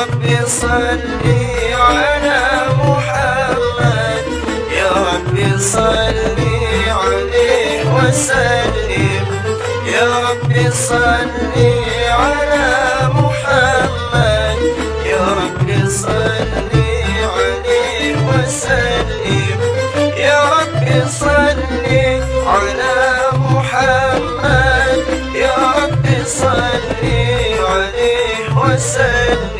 ربي صلي على محمد، يا ربي صلي عليه وسلم، يا ربي صلي على محمد، يا ربي صلي عليه وسلم، يا ربي صلي على محمد، يا ربي صلي عليه وسلم،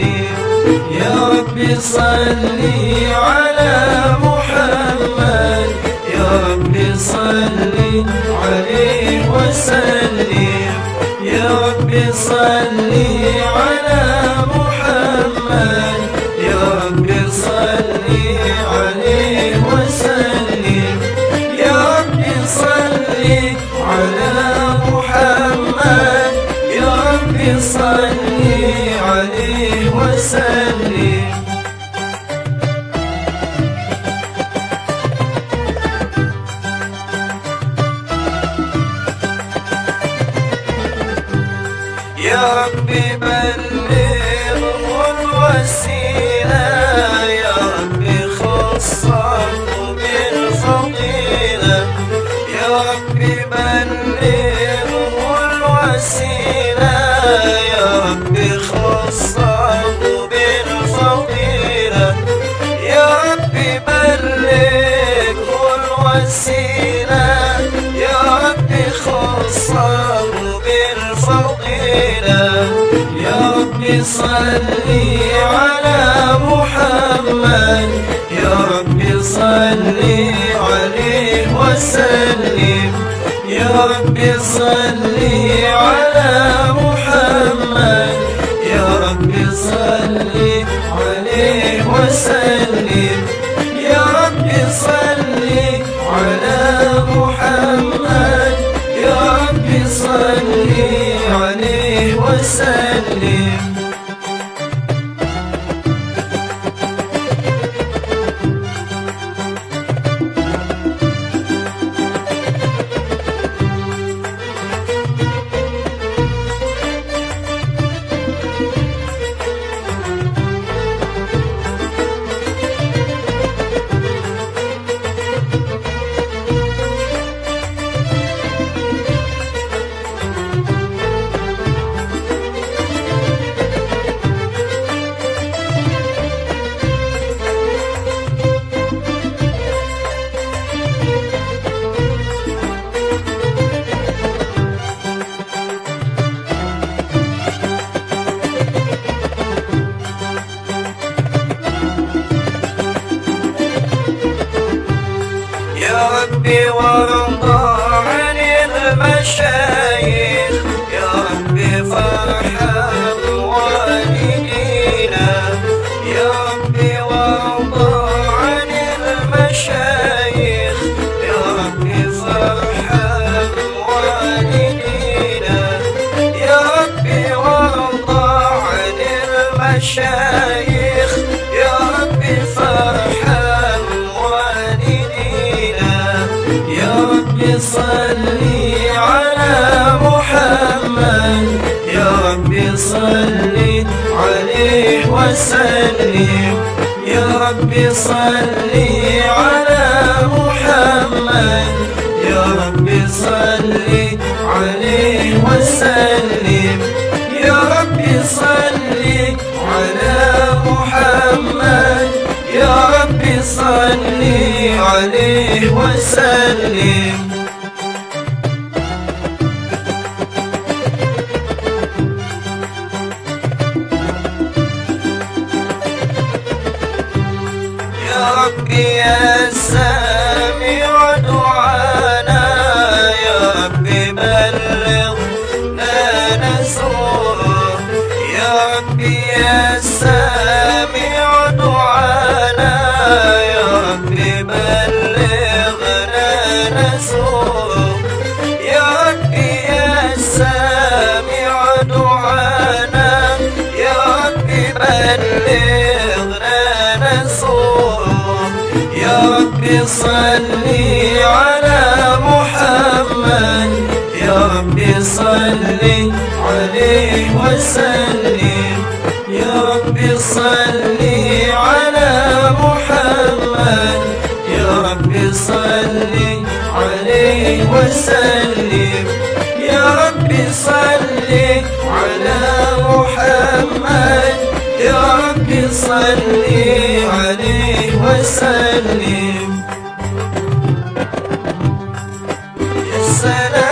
يا ربي صلي على محمد، يا ربي صلي عليه وسلم، يا ربي صلي على محمد، يا ربي صلي عليه وسلم، يا ربي صلي على محمد، يا ربي صلي عليه وسلم. يا ربي بلغهم الوسيلة، يا ربي خصهم بالفضيلة، يا ربي بلغهم الوسيلة، يا ربي خصهم بالفضيلة، يا ربي بلغهم الوسيلة، يا ربي خصهم بالفضيلة، يا ربي صلي على محمد، يا ربي صلي عليه وسلم، يا ربي صلي على محمد، يا ربي صلي عليه وسلم، يا ربي صلي على محمد، يا ربي صلي عليه وسلم. يا ربي وارضى عن المشايخ، يا ربي فارحم والدينا، يا ربي وارضى عن المشايخ، يا ربي فارحم والدينا، يا ربي وارضى عن المشايخ، يا ربي فارحم، يا ربي صلي على محمد، يا ربي صلي عليه وسلم، يا ربي صلي على محمد، يا ربي صلي عليه وسلم، يا ربي صلي على محمد، يا ربي صلي عليه وسلم. يا ربي يا سامع دعانا، يا ربي بلغنا نسوره، يا ربي يا سامع دعانا، يا ربي بلغنا نسوره، يا ربي يا سامع دعانا، يا ربي بلغنا نسوره، يا ربي صلي على محمد، يا ربي صلي عليه وسلم، يا ربي صلي عليه وسلم. يا ربي صل على محمد، يا ربي صل عليه وسلم.